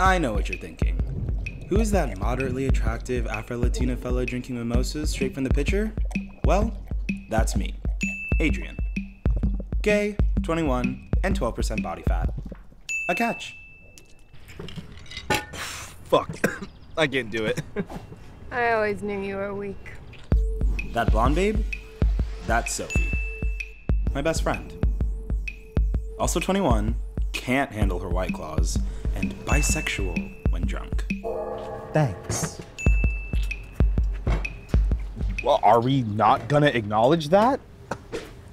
I know what you're thinking. Who's that moderately attractive Afro-Latina fella drinking mimosas straight from the pitcher? Well, that's me, Adrian. Gay, 21, and 12% body fat. A catch. Fuck. I can't do it. I always knew you were weak. That blonde babe? That's Sophie. My best friend. Also 21, can't handle her White Claws, and bisexual when drunk. Thanks. Well, are we not gonna acknowledge that?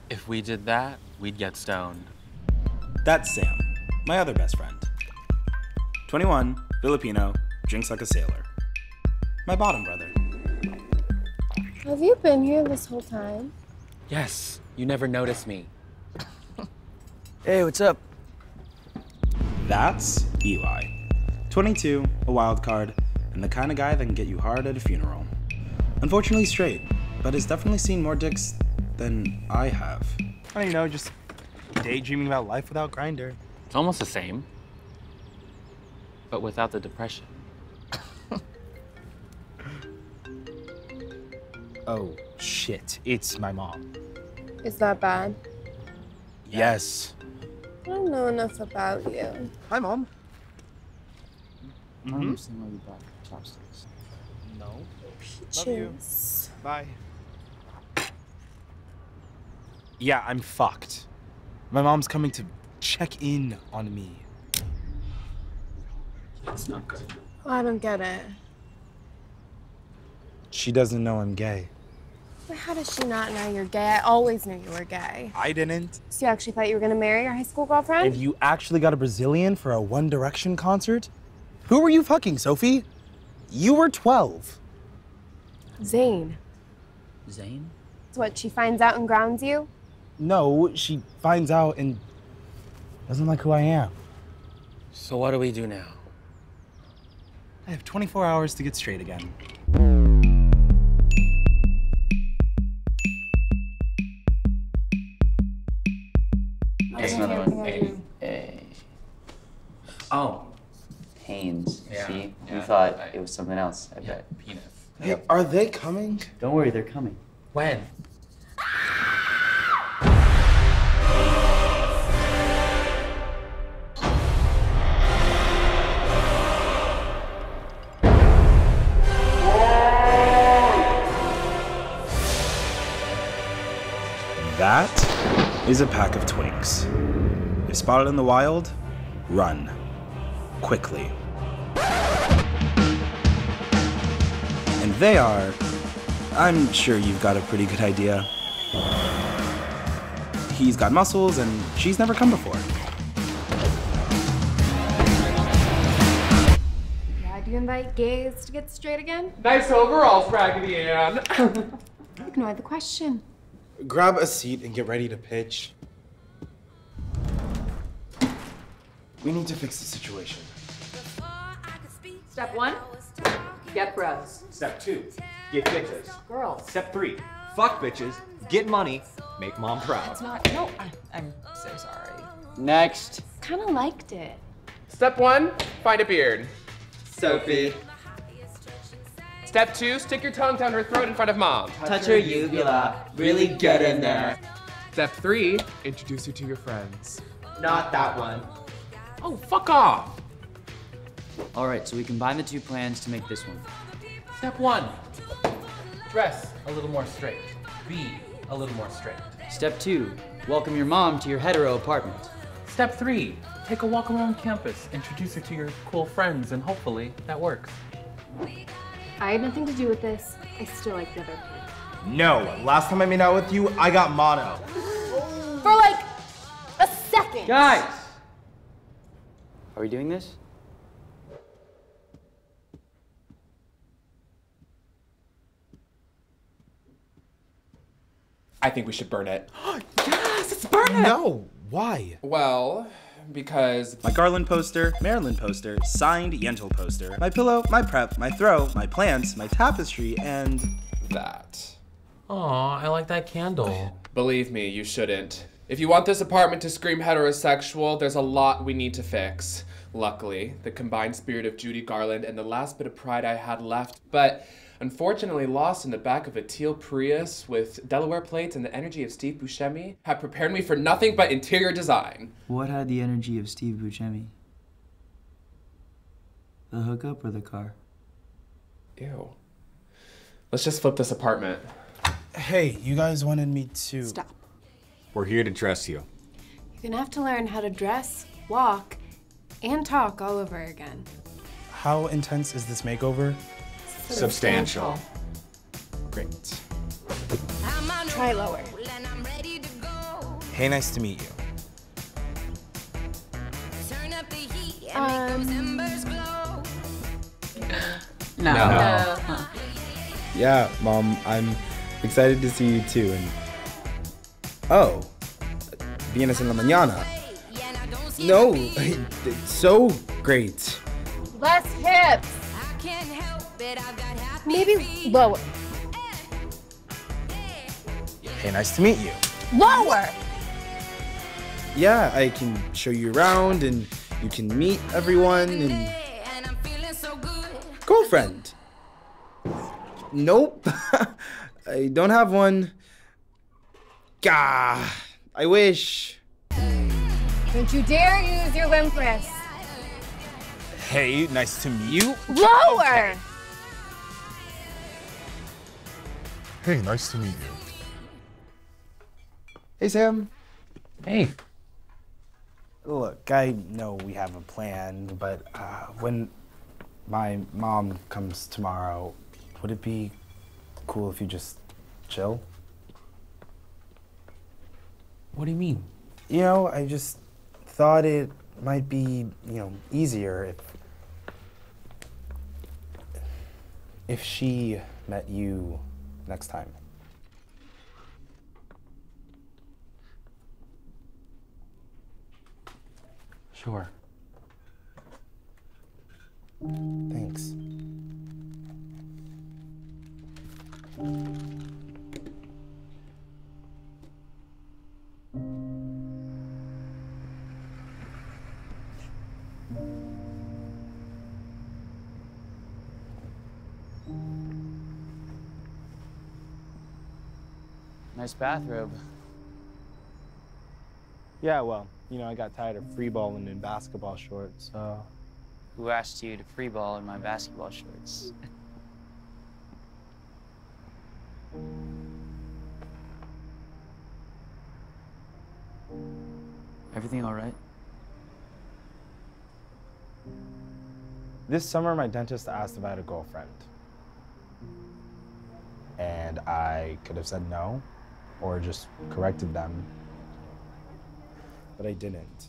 If we did that, we'd get stoned. That's Sam, my other best friend. 21, Filipino, drinks like a sailor. My bottom brother. Have you been here this whole time? Yes, you never noticed me. Hey, what's up? That's Eli. 22, a wild card, and the kind of guy that can get you hard at a funeral. Unfortunately straight, but has definitely seen more dicks than I have. I don't know, just daydreaming about life without Grindr. It's almost the same, but without the depression. Oh, shit. It's my mom. Is that bad? Yes. I don't know enough about you. Hi, Mom. Mm-hmm. I don't understand why you brought chopsticks. No. Peaches. Love you. Bye. Yeah, I'm fucked. My mom's coming to check in on me. That's not good. Oh, I don't get it. She doesn't know I'm gay. Wait, how does she not know you're gay? I always knew you were gay. I didn't. So you actually thought you were gonna marry your high school girlfriend? If you actually got a Brazilian for a One Direction concert? Who were you fucking, Sophie? You were 12. Zane. Zane? So what, she finds out and grounds you? No, she finds out and doesn't like who I am. So what do we do now? I have 24 hours to get straight again. Another one. Hey. Oh. Pains. Yeah. See? Yeah. You thought it was something else, I bet. Penis. Hey, yep. Are they coming? Don't worry, they're coming. When? That is a pack of twinks. If spotted in the wild, run. Quickly. And they are, I'm sure you've got a pretty good idea. He's got muscles and she's never come before. Why do you invite gays to get straight again? Nice overall, Raggedy Ann. Ignore the question. Grab a seat and get ready to pitch. We need to fix the situation. Step one, get bros. Step two, get bitches. Girls. Step three, fuck bitches, get money, make mom proud. It's not, no, I'm so sorry. Next. Kinda liked it. Step one, find a beard. Sophie. Step two, stick your tongue down her throat in front of mom. Touch her uvula, really get in there. Step three, introduce her to your friends. Not that one. Oh, fuck off! All right, so we combine the two plans to make this one. Step one, dress a little more straight. Be a little more straight. Step two, welcome your mom to your hetero apartment. Step three, take a walk around campus, introduce her to your cool friends, and hopefully that works. I had nothing to do with this. I still like the other plan. No, last time I made out with you, I got mono. For like a second. Guys! Are we doing this? I think we should burn it. Yes, let's burn it! No, why? Well, because... My Garland poster, Marilyn poster, signed Yentl poster, my pillow, my prep, my throw, my plants, my tapestry, and... that. Aw, I like that candle. Believe me, you shouldn't. If you want this apartment to scream heterosexual, there's a lot we need to fix. luckily, the combined spirit of Judy Garland and the last bit of pride I had left, but unfortunately lost in the back of a teal Prius with Delaware plates and the energy of Steve Buscemi, had prepared me for nothing but interior design. What had the energy of Steve Buscemi? The hookup or the car? Ew. Let's just flip this apartment. Hey, you guys wanted me to... Stop. We're here to dress you. You're gonna have to learn how to dress, walk, and talk all over again. How intense is this makeover? Substantial. Great. Try lower. Hey, nice to meet you. No. Huh. Yeah, Mom, I'm excited to see you too. And oh, Vienna's in La Mañana. No, it's so great. Less hips. Maybe lower. Hey, nice to meet you. Lower! Yeah, I can show you around and you can meet everyone and... Girlfriend. Nope. I don't have one. Gah, I wish. Don't you dare use your limp wrist. Hey, nice to meet you. Lower! Okay. Hey, nice to meet you. Hey, Sam. Hey. Look, I know we have a plan, but when my mom comes tomorrow, would it be cool if you just chill? What do you mean? You know, I just thought it might be, you know, easier if she met you next time. Sure. Thanks. Nice bathrobe. Yeah, well, you know, I got tired of freeballing in basketball shorts, so... Who asked you to freeball in my basketball shorts? Everything all right? This summer, my dentist asked if I had a girlfriend. And I could have said no, or just corrected them. But I didn't.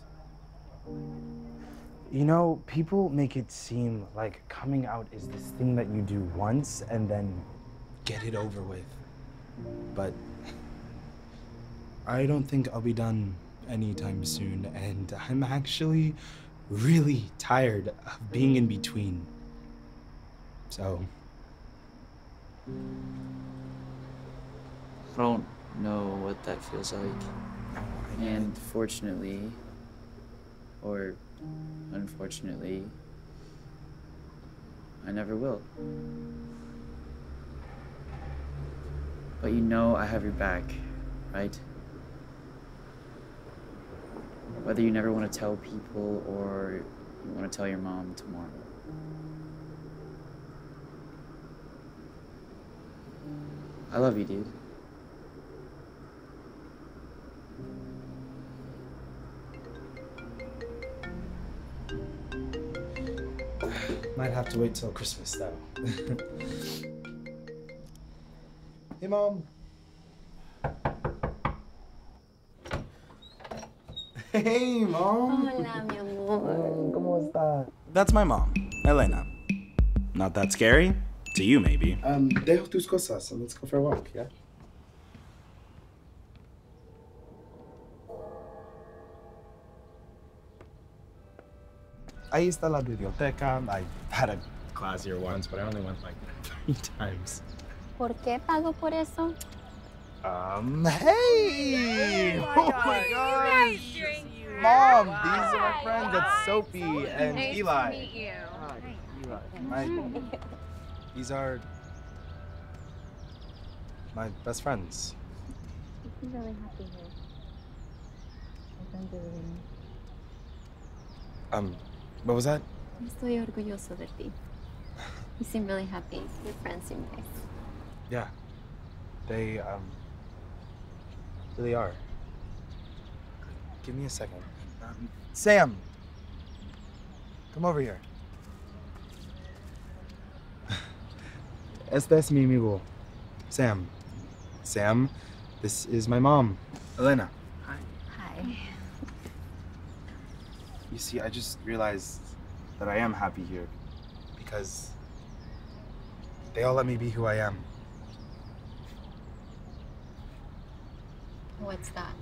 You know, people make it seem like coming out is this thing that you do once and then get it over with. But I don't think I'll be done anytime soon, and I'm actually really tired of being in between. So... I don't know what that feels like. And fortunately, or unfortunately, I never will. But you know I have your back, right? Whether you never want to tell people or you want to tell your mom tomorrow. I love you, dude. Might have to wait till Christmas, though. Hey, Mom. Hey, Mom. Hola, mi amor. ¿Cómo está? That's my mom, Elena. Not that scary? To you, maybe. Dejo tus cosas and let's go for a walk, yeah? I used to la biblioteca. I had a class here once, but I only went like 3 times. ¿Por qué pago por eso? Hey! Oh my God! You guys drink. Mom, these are my friends. That's Sophie and Eli. Nice to meet you. Hi, Eli. These are my best friends. I'm really happy here. My friends are really nice. What was that? Estoy orgulloso de ti. You seem really happy. Your friends seem nice. Yeah. They, really are. Give me a second. Sam! Come over here. Este es mi amigo. Sam. Sam, this is my mom, Elena. Hi. Hi. You see, I just realized that I am happy here because they all let me be who I am. What's that?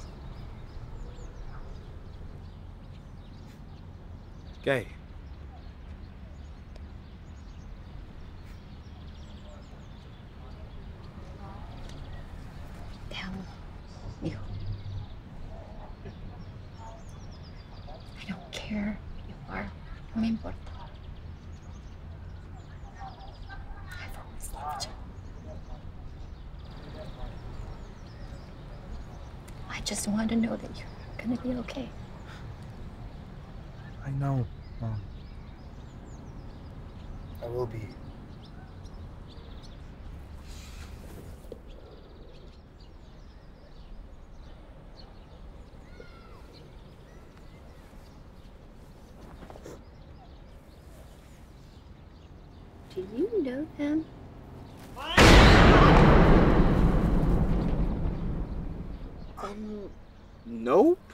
Gay. Te amo, hijo. I don't care who you are. No me importa. I've always loved you. I just want to know that you're gonna be okay. I know, Mom. I will be. Do you know them? Nope.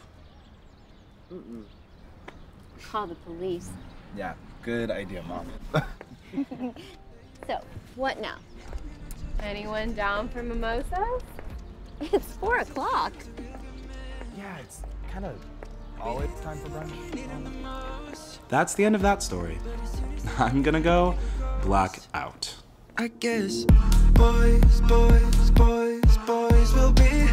Mm-mm. Call the police. Yeah, good idea, Mom. So, what now? Anyone down for mimosas? It's 4 o'clock. Yeah, it's kind of always time for brunch. That's the end of that story. I'm gonna go black out. I guess boys, boys, boys, boys will be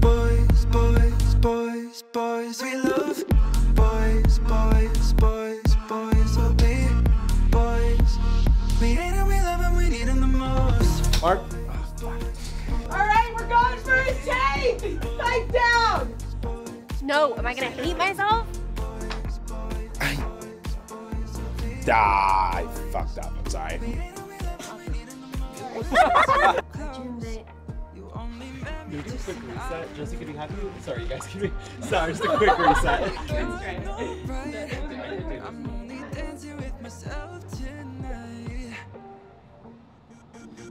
boys, boys, boys, boys we love. Boys, boys, boys, boys will be boys. We hate them, we love them, we need them the most. Mark. Alright, we're going for a date! Pipe down! No, am I gonna hate myself? I fucked up, I'm sorry. Just a quick reset. Just to be happy. Sorry, you guys. Sorry, just a quick reset. I'm only dancing with myself tonight.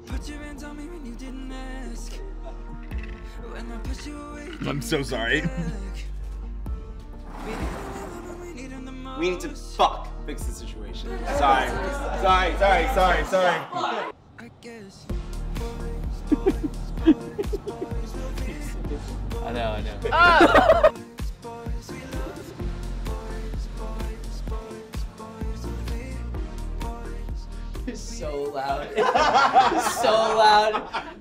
Put your hands on me when you didn't ask. When I push you away. I'm so sorry. We need to fix the situation. Sorry. Sorry. Sorry. Sorry. Sorry. I guess. I know, I know. Oh. It's so loud. It's so loud.